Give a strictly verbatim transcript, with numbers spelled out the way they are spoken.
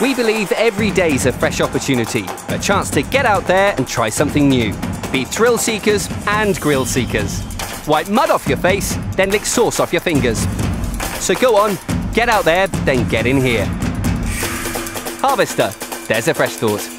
We believe every day's a fresh opportunity, a chance to get out there and try something new. Be thrill seekers and grill seekers. Wipe mud off your face, then lick sauce off your fingers. So go on, get out there, then get in here. Harvester, there's a fresh thought.